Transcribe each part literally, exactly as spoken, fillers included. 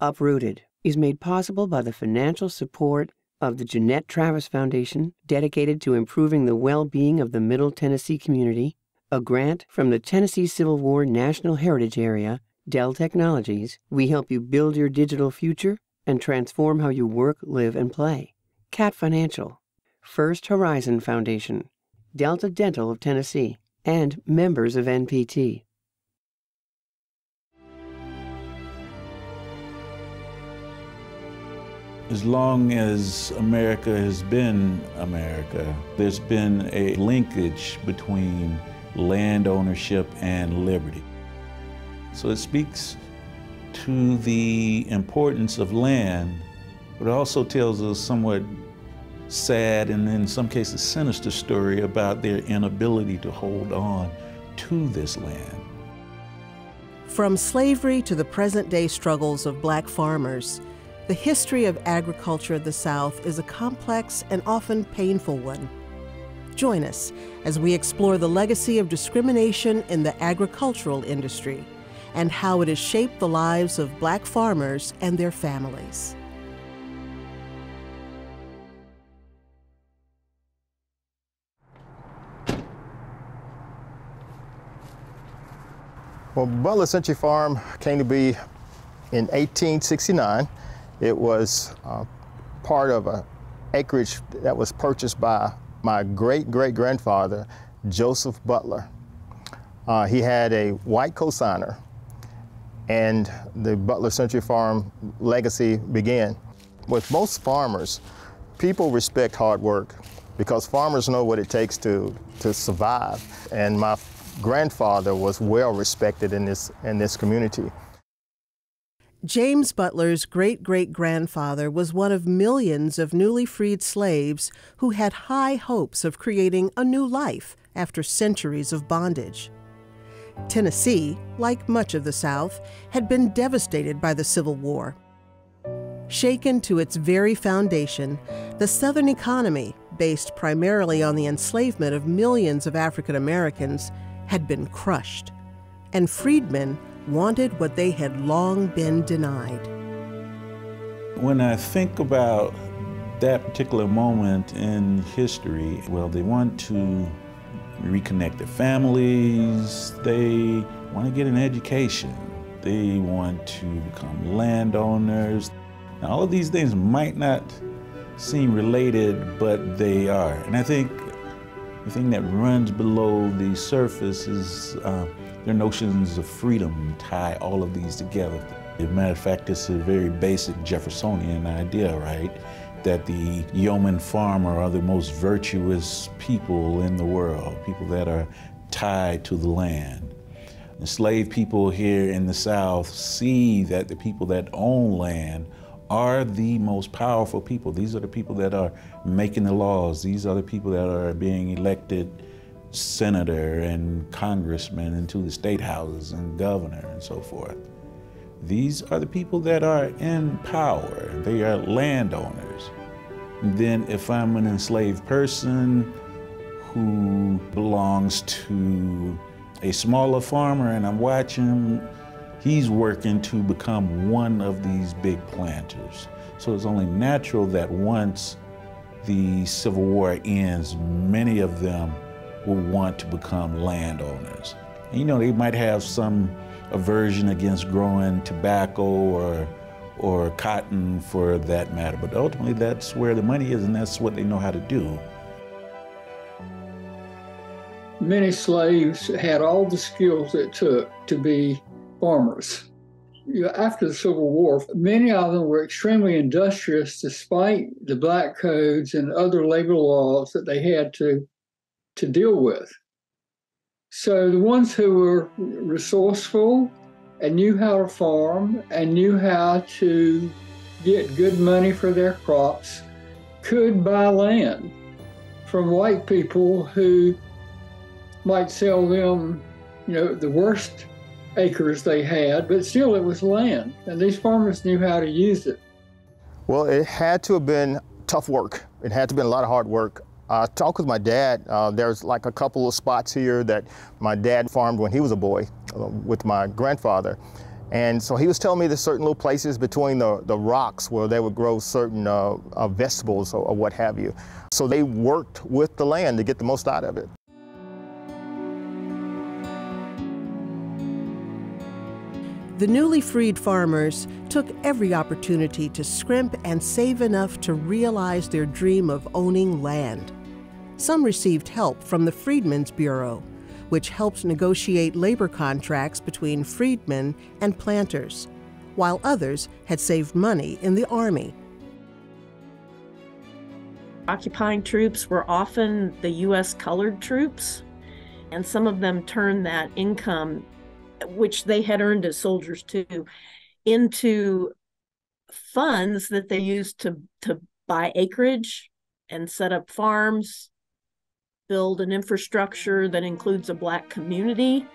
uprooted is made possible by the financial support of the Jeanette Travis Foundation, dedicated to improving the well-being of the Middle Tennessee community, a grant from the Tennessee Civil War National Heritage Area, Dell Technologies. We help you build your digital future and transform how you work, live, and play. Cat Financial, First Horizon Foundation, Delta Dental of Tennessee, and members of N P T. As long as America has been America, there's been a linkage between land ownership and liberty. So it speaks to the importance of land, but it also tells a somewhat sad and in some cases sinister story about their inability to hold on to this land. From slavery to the present-day struggles of black farmers, the history of agriculture of the South is a complex and often painful one. Join us as we explore the legacy of discrimination in the agricultural industry and how it has shaped the lives of black farmers and their families. Well, Butler Century Farm came to be in eighteen sixty-nine. It was uh, part of an acreage that was purchased by my great-great-grandfather, Joseph Butler. Uh, he had a white co-signer, and the Butler Century Farm legacy began. With most farmers, people respect hard work because farmers know what it takes to, to survive. And my grandfather was well respected in this, in this community. James Butler's great-great-grandfather was one of millions of newly freed slaves who had high hopes of creating a new life after centuries of bondage. Tennessee, like much of the South, had been devastated by the Civil War. Shaken to its very foundation, the Southern economy, based primarily on the enslavement of millions of African Americans, had been crushed, and freedmen wanted what they had long been denied. When I think about that particular moment in history, well, they want to reconnect their families, they want to get an education, they want to become landowners. Now, all of these things might not seem related, but they are. And I think the thing that runs below the surface is uh, their notions of freedom tie all of these together. As a matter of fact, it's a very basic Jeffersonian idea, right? That the yeoman farmer are the most virtuous people in the world, people that are tied to the land. The slave people here in the South see that the people that own land are the most powerful people. These are the people that are making the laws. These are the people that are being elected senator and congressman into the state houses and governor and so forth. These are the people that are in power. They are landowners. And then if I'm an enslaved person who belongs to a smaller farmer and I'm watching, he's working to become one of these big planters. So it's only natural that once the Civil War ends, many of them will want to become landowners. And, you know, they might have some aversion against growing tobacco or, or cotton for that matter, but ultimately that's where the money is and that's what they know how to do. Many slaves had all the skills it took to be farmers. After the Civil War, many of them were extremely industrious despite the black codes and other labor laws that they had to to deal with. So the ones who were resourceful and knew how to farm and knew how to get good money for their crops could buy land from white people who might sell them, you know, the worst acres they had, but still it was land, and these farmers knew how to use it. Well, it had to have been tough work. It had to have been a lot of hard work. I talked with my dad. Uh, there's like a couple of spots here that my dad farmed when he was a boy uh, with my grandfather. And so he was telling me there's certain little places between the, the rocks where they would grow certain uh, uh, vegetables or, or what have you. So they worked with the land to get the most out of it. The newly freed farmers took every opportunity to scrimp and save enough to realize their dream of owning land. Some received help from the Freedmen's Bureau, which helped negotiate labor contracts between freedmen and planters, while others had saved money in the Army. Occupying troops were often the U S colored troops, and some of them turned that income, which they had earned as soldiers too, into funds that they used to, to buy acreage and set up farms, build an infrastructure that includes a black community.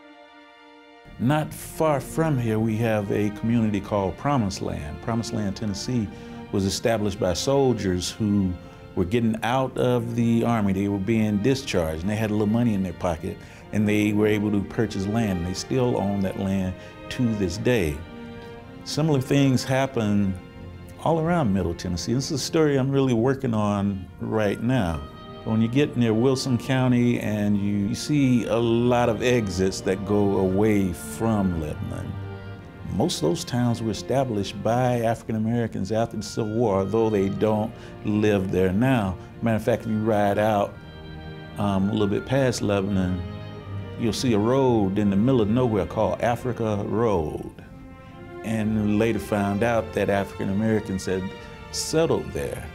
Not far from here, we have a community called Promised Land. Promised Land, Tennessee, was established by soldiers who were getting out of the Army. They were being discharged, and they had a little money in their pocket, and they were able to purchase land, and they still own that land to this day. Similar things happen all around Middle Tennessee. This is a story I'm really working on right now. When you get near Wilson County, and you see a lot of exits that go away from Lebanon, most of those towns were established by African Americans after the Civil War, though they don't live there now. Matter of fact, if you ride out um, a little bit past Lebanon, you'll see a road in the middle of nowhere called Africa Road. And later found out that African Americans had settled there.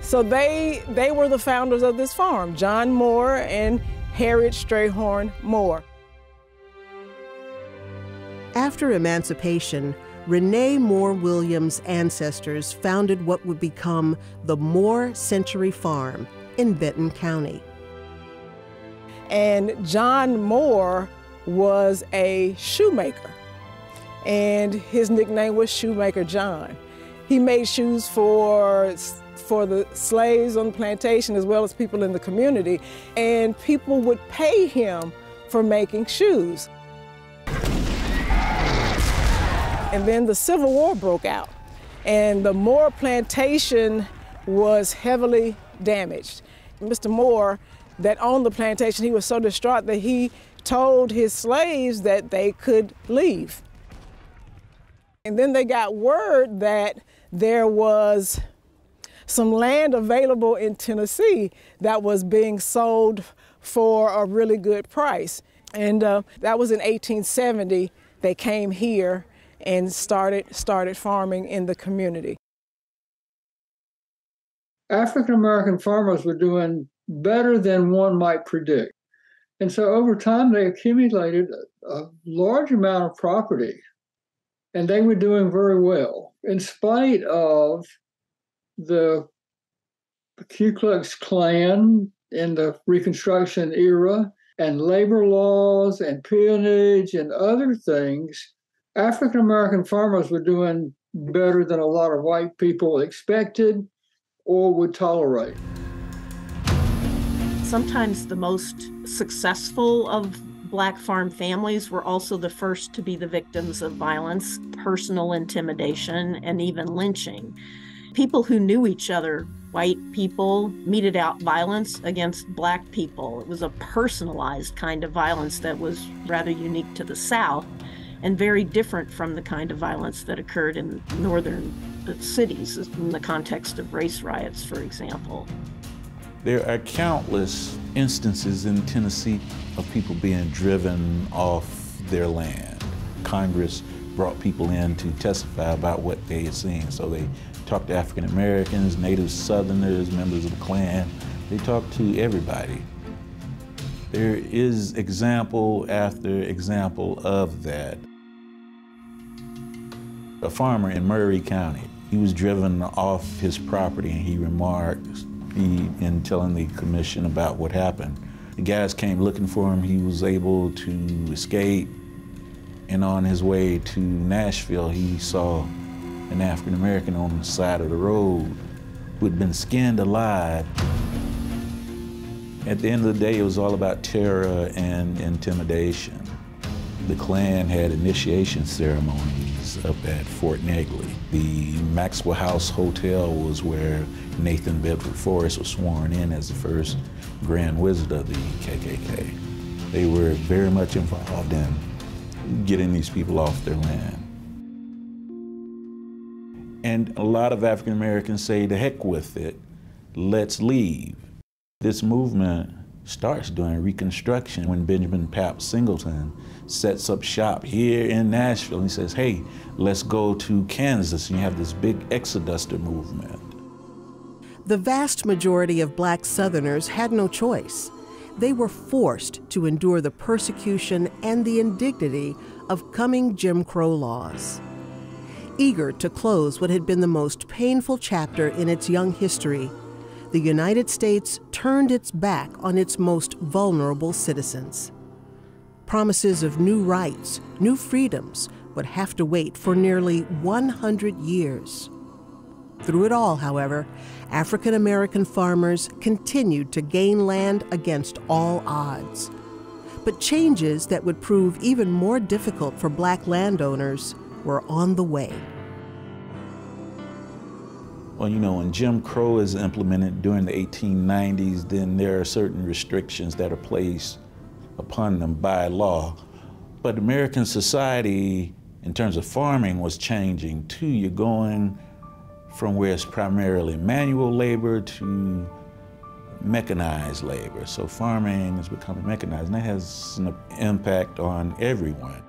So they, they were the founders of this farm, John Moore and Harriet Strayhorn Moore. After emancipation, Renee Moore Williams' ancestors founded what would become the Moore Century Farm in Benton County. And John Moore was a shoemaker, and his nickname was Shoemaker John. He made shoes for for the slaves on the plantation as well as people in the community, and people would pay him for making shoes. And then the Civil War broke out, and the Moore plantation was heavily damaged. Mister Moore, that owned the plantation, he was so distraught that he told his slaves that they could leave. And then they got word that there was some land available in Tennessee that was being sold for a really good price. And uh, that was in eighteen seventy. They came here and started, started farming in the community. African-American farmers were doing better than one might predict. And so over time, they accumulated a large amount of property, and they were doing very well, in spite of the Ku Klux Klan in the Reconstruction era, and labor laws and peonage and other things. African-American farmers were doing better than a lot of white people expected or would tolerate. Sometimes the most successful of Black farm families were also the first to be the victims of violence, personal intimidation, and even lynching. People who knew each other, white people, meted out violence against Black people. It was a personalized kind of violence that was rather unique to the South and very different from the kind of violence that occurred in northern cities in the context of race riots, for example. There are countless instances in Tennessee of people being driven off their land. Congress brought people in to testify about what they had seen, so they talked to African Americans, Native Southerners, members of the Klan. They talked to everybody. There is example after example of that. A farmer in Murray County, he was driven off his property, and he remarked he, in telling the commission about what happened. The guys came looking for him. He was able to escape, and on his way to Nashville, he saw an African American on the side of the road who had been skinned alive. At the end of the day, it was all about terror and intimidation. The Klan had initiation ceremonies up at Fort Negley. The Maxwell House Hotel was where Nathan Bedford Forrest was sworn in as the first Grand Wizard of the K K K. They were very much involved in getting these people off their land. And a lot of African Americans say, "The heck with it, let's leave." This movement starts during Reconstruction when Benjamin Pap Singleton sets up shop here in Nashville and he says, "Hey, let's go to Kansas," and you have this big Exoduster movement. The vast majority of black Southerners had no choice. They were forced to endure the persecution and the indignity of coming Jim Crow laws. Eager to close what had been the most painful chapter in its young history, the United States turned its back on its most vulnerable citizens. Promises of new rights, new freedoms, would have to wait for nearly one hundred years. Through it all, however, African American farmers continued to gain land against all odds. But changes that would prove even more difficult for black landowners were on the way. Well, you know, when Jim Crow is implemented during the eighteen nineties, then there are certain restrictions that are placed upon them by law. But American society, in terms of farming, was changing too. You're going from where it's primarily manual labor to mechanized labor. So farming is becoming mechanized, and that has an impact on everyone.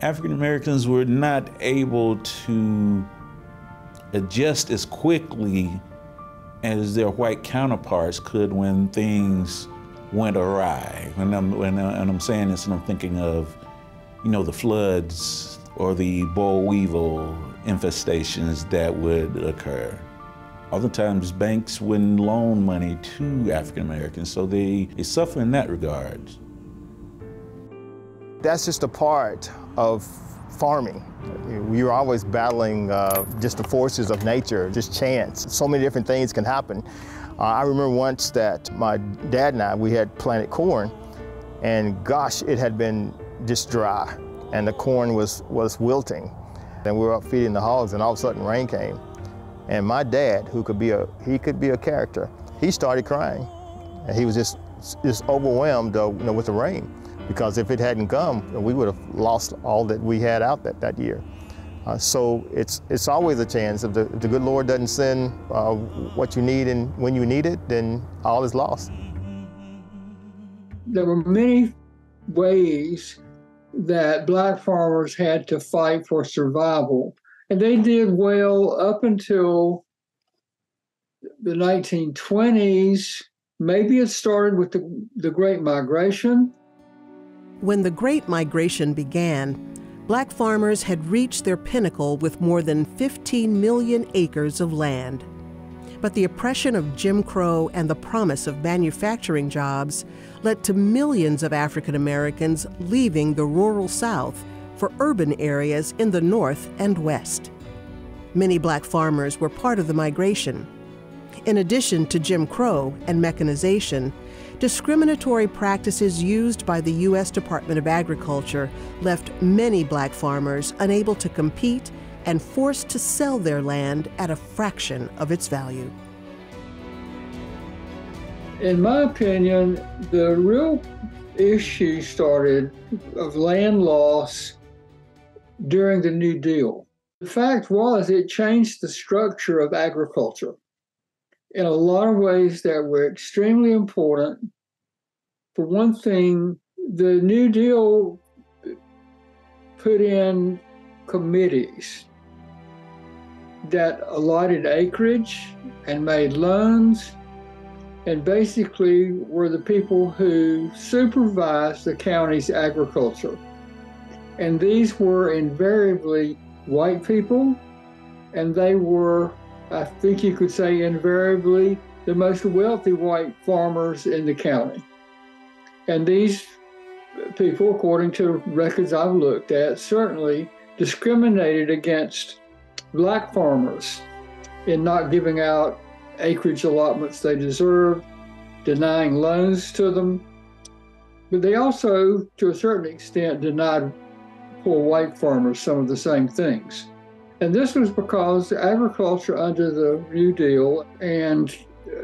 African Americans were not able to adjust as quickly as their white counterparts could when things went awry. And I'm, when I'm saying this, and I'm thinking of, you know, the floods or the boll weevil infestations that would occur. Oftentimes, banks wouldn't loan money to African Americans, so they, they suffer in that regard. That's just a part of farming. You're always battling uh, just the forces of nature, just chance. So many different things can happen. Uh, I remember once that my dad and I, we had planted corn, and gosh, it had been just dry, and the corn was, was wilting. And we were up feeding the hogs, and all of a sudden rain came. And my dad, who could be a, he could be a character, he started crying. And he was just, just overwhelmed uh, you know, with the rain. Because if it hadn't come, we would have lost all that we had out that, that year. Uh, so it's, it's always a chance. If the, if the good Lord doesn't send uh, what you need and when you need it, then all is lost. There were many ways that black farmers had to fight for survival. And they did well up until the nineteen twenties. Maybe it started with the, the Great Migration. When the Great Migration began, black farmers had reached their pinnacle with more than fifteen million acres of land. But the oppression of Jim Crow and the promise of manufacturing jobs led to millions of African Americans leaving the rural South for urban areas in the North and West. Many black farmers were part of the migration. In addition to Jim Crow and mechanization, discriminatory practices used by the U S Department of Agriculture left many black farmers unable to compete and forced to sell their land at a fraction of its value. In my opinion, the real issue started of land loss during the New Deal. The fact was it changed the structure of agriculture in a lot of ways that were extremely important. For one thing, the New Deal put in committees that allotted acreage and made loans, and basically were the people who supervised the county's agriculture. And these were invariably white people, and they were, I think you could say, invariably the most wealthy white farmers in the county. And these people, according to records I've looked at, certainly discriminated against black farmers in not giving out acreage allotments they deserved, denying loans to them. But they also, to a certain extent, denied poor white farmers some of the same things. And this was because agriculture under the New Deal and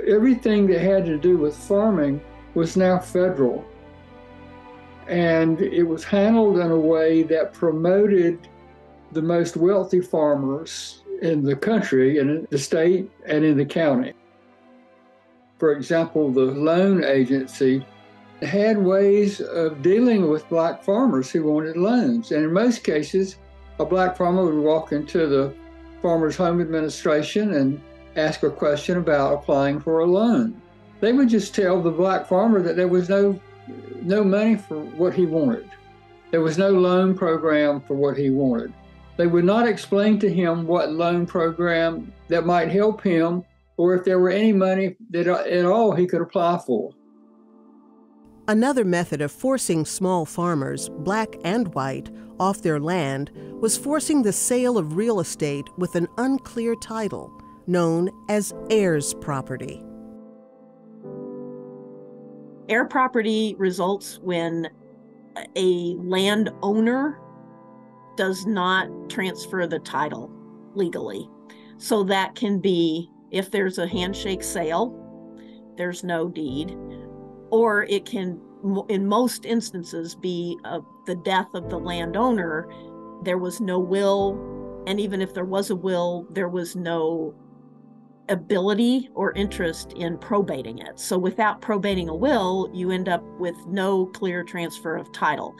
everything that had to do with farming was now federal. And it was handled in a way that promoted the most wealthy farmers in the country, in the state, and in the county. For example, the loan agency had ways of dealing with black farmers who wanted loans. And in most cases, a black farmer would walk into the Farmers Home Administration and ask a question about applying for a loan. They would just tell the black farmer that there was no, no money for what he wanted. There was no loan program for what he wanted. They would not explain to him what loan program that might help him or if there were any money that at all he could apply for. Another method of forcing small farmers, black and white, off their land was forcing the sale of real estate with an unclear title, known as heirs property. Heir property results when a landowner does not transfer the title legally. So that can be if there's a handshake sale, there's no deed, or it can, in most instances, be uh, the death of the landowner. There was no will, and even if there was a will, there was no ability or interest in probating it. So without probating a will, you end up with no clear transfer of title.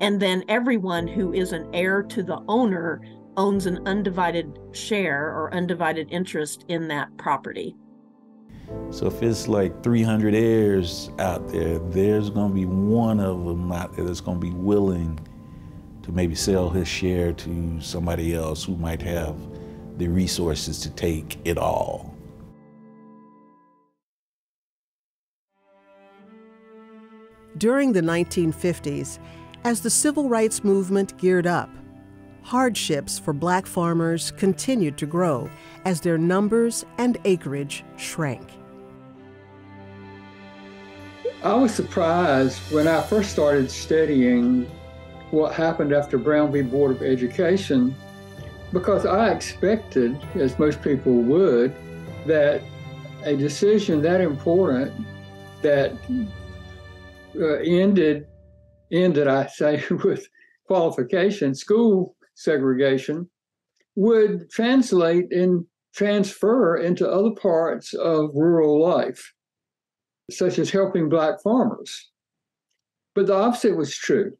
And then everyone who is an heir to the owner owns an undivided share or undivided interest in that property. So if it's like three hundred heirs out there, there's going to be one of them out there that's going to be willing to maybe sell his share to somebody else who might have the resources to take it all. During the nineteen fifties, as the Civil Rights Movement geared up, hardships for black farmers continued to grow as their numbers and acreage shrank. I was surprised when I first started studying what happened after Brown v. Board of Education, because I expected, as most people would, that a decision that important that uh, ended, ended, I say, with qualification, school segregation, would translate and transfer into other parts of rural life, such as helping black farmers. But the opposite was true.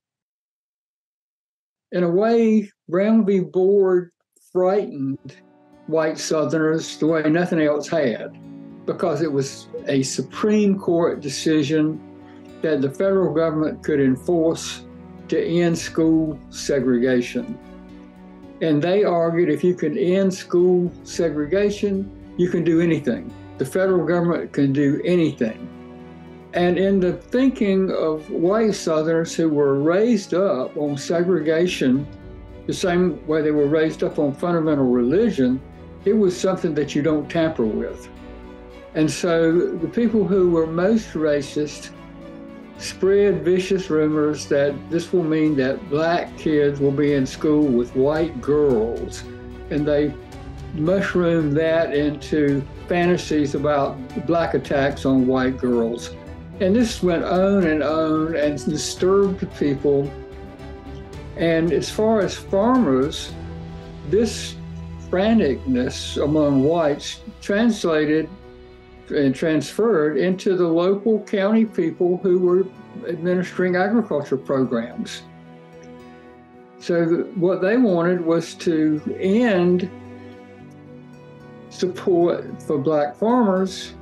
In a way, Brown v. Board frightened white Southerners the way nothing else had, because it was a Supreme Court decision that the federal government could enforce to end school segregation. And they argued if you can end school segregation, you can do anything. The federal government can do anything. And in the thinking of white Southerners who were raised up on segregation, the same way they were raised up on fundamental religion, it was something that you don't tamper with. And so the people who were most racist spread vicious rumors that this will mean that black kids will be in school with white girls, and they mushroomed that into fantasies about black attacks on white girls. And this went on and on and disturbed people. And as far as farmers, this franticness among whites translated and transferred into the local county people who were administering agriculture programs. So what they wanted was to end support for black farmers,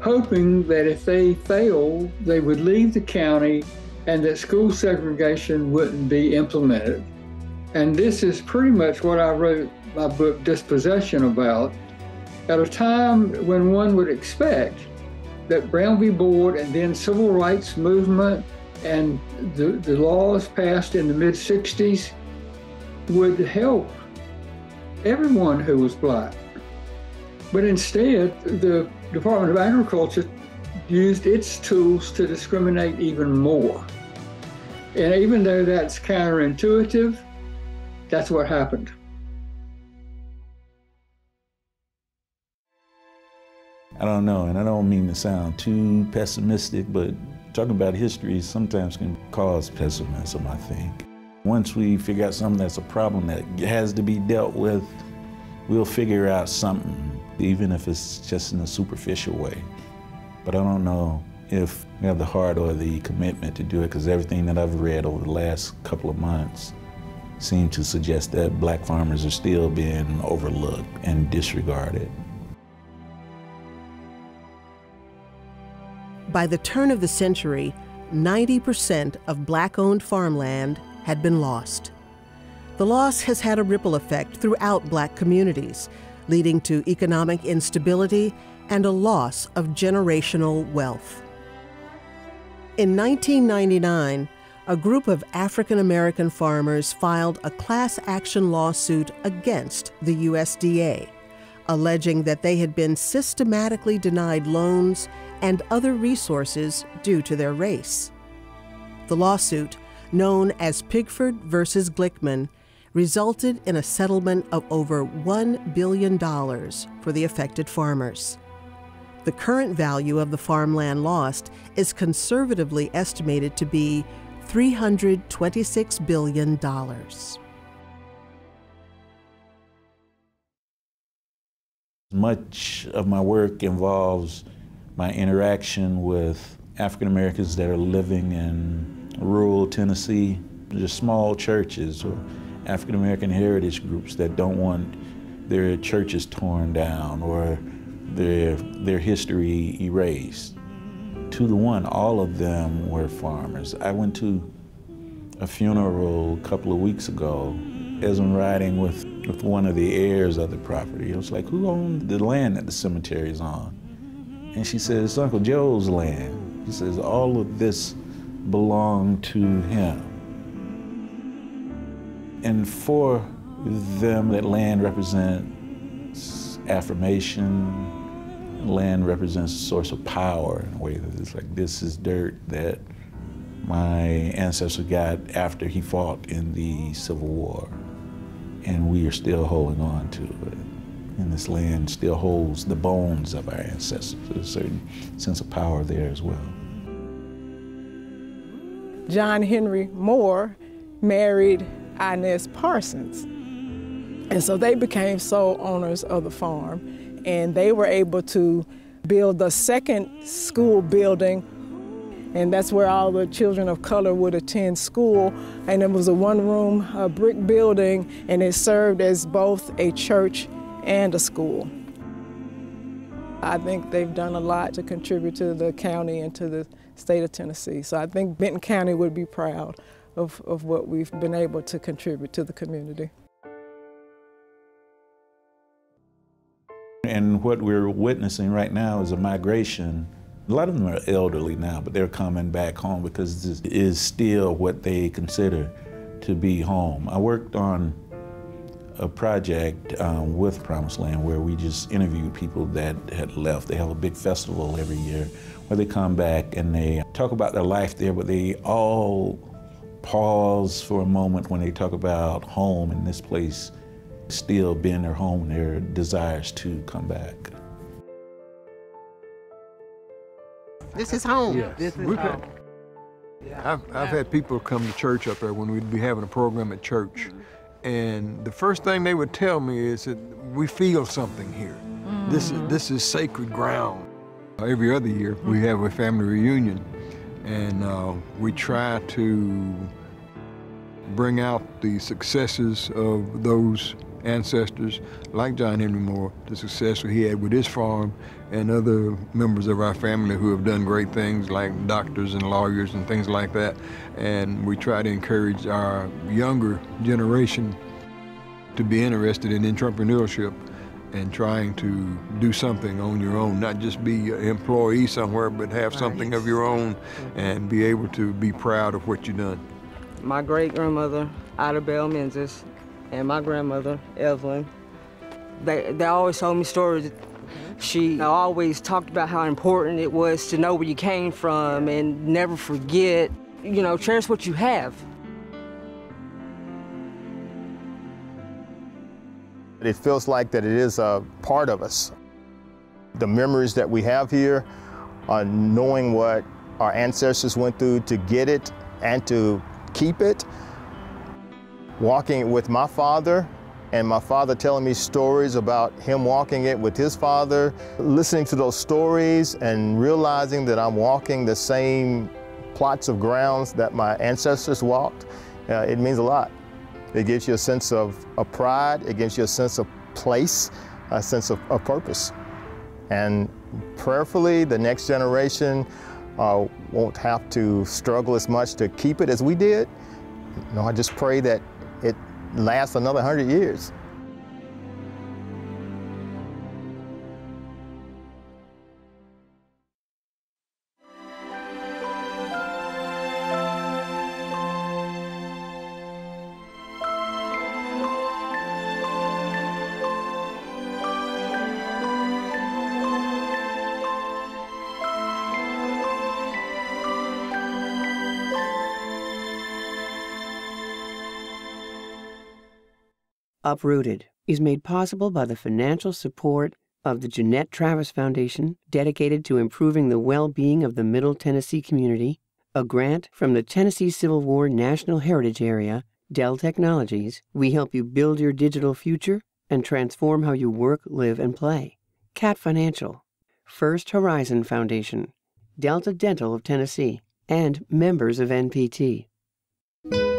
hoping that if they failed, they would leave the county and that school segregation wouldn't be implemented. And this is pretty much what I wrote my book, Dispossession, about. At a time when one would expect that Brown v. Board and then Civil Rights Movement and the, the laws passed in the mid sixties would help everyone who was black. But instead, the Department of Agriculture used its tools to discriminate even more. And even though that's counterintuitive, that's what happened. I don't know, and I don't mean to sound too pessimistic, but talking about history sometimes can cause pessimism, I think. Once we figure out something that's a problem that has to be dealt with, we'll figure out something, even if it's just in a superficial way. But I don't know if we have the heart or the commitment to do it, because everything that I've read over the last couple of months seemed to suggest that black farmers are still being overlooked and disregarded. By the turn of the century, ninety percent of black-owned farmland had been lost. The loss has had a ripple effect throughout black communities, leading to economic instability and a loss of generational wealth. In nineteen ninety-nine, a group of African-American farmers filed a class action lawsuit against the U S D A, alleging that they had been systematically denied loans and other resources due to their race. The lawsuit, known as Pigford versus Glickman, resulted in a settlement of over one billion dollars for the affected farmers. The current value of the farmland lost is conservatively estimated to be three hundred twenty-six billion dollars. Much of my work involves my interaction with African Americans that are living in rural Tennessee. There's small churches or African American heritage groups that don't want their churches torn down or their, their history erased. Two to one, all of them were farmers. I went to a funeral a couple of weeks ago as I'm riding with, with one of the heirs of the property. It was like, who owned the land that the cemetery is on? And she says, it's Uncle Joe's land. She says, all of this belonged to him. And for them, that land represents affirmation. Land represents a source of power in a way that it's like, this is dirt that my ancestor got after he fought in the Civil War. And we are still holding on to it. And this land still holds the bones of our ancestors. There's a certain sense of power there as well. John Henry Moore married Inez Parsons. And so they became sole owners of the farm. And they were able to build the second school building. And that's where all the children of color would attend school. And it was a one-room uh, brick building. And it served as both a church and a school. I think they've done a lot to contribute to the county and to the state of Tennessee. So I think Benton County would be proud of, of what we've been able to contribute to the community. And what we're witnessing right now is a migration. A lot of them are elderly now, but they're coming back home because this is still what they consider to be home. I worked on a project um, with Promised Land where we just interviewed people that had left. They have a big festival every year where they come back and they talk about their life there, but they all pause for a moment when they talk about home and this place still being their home, their desires to come back. This is home. Yes. This is home. I've, I've had people come to church up there when we'd be having a program at church. And the first thing they would tell me is that we feel something here. Mm. This is, this is sacred ground. Every other year, we have a family reunion, and uh, we try to bring out the successes of those ancestors, like John Henry Moore, the success he had with his farm, and other members of our family who have done great things, like doctors and lawyers and things like that. And we try to encourage our younger generation to be interested in entrepreneurship and trying to do something on your own, not just be an employee somewhere, but have something of your own and be able to be proud of what you've done. My great-grandmother, Ida Bell Menzies, and my grandmother, Evelyn, they, they always told me stories She always talked about how important it was to know where you came from and never forget, you know, cherish what you have. It feels like that it is a part of us. The memories that we have here are knowing what our ancestors went through to get it and to keep it. Walking with my father, and my father telling me stories about him walking it with his father, listening to those stories and realizing that I'm walking the same plots of grounds that my ancestors walked, uh, it means a lot. It gives you a sense of, of pride, it gives you a sense of place, a sense of, of purpose. And prayerfully, the next generation uh, won't have to struggle as much to keep it as we did. You know, I just pray that it lasts another hundred years. Uprooted is made possible by the financial support of the Jeanette Travis Foundation, dedicated to improving the well-being of the Middle Tennessee community, a grant from the Tennessee Civil War National Heritage Area, Dell Technologies. We help you build your digital future and transform how you work, live, and play. Cat Financial, First Horizon Foundation, Delta Dental of Tennessee, and members of N P T.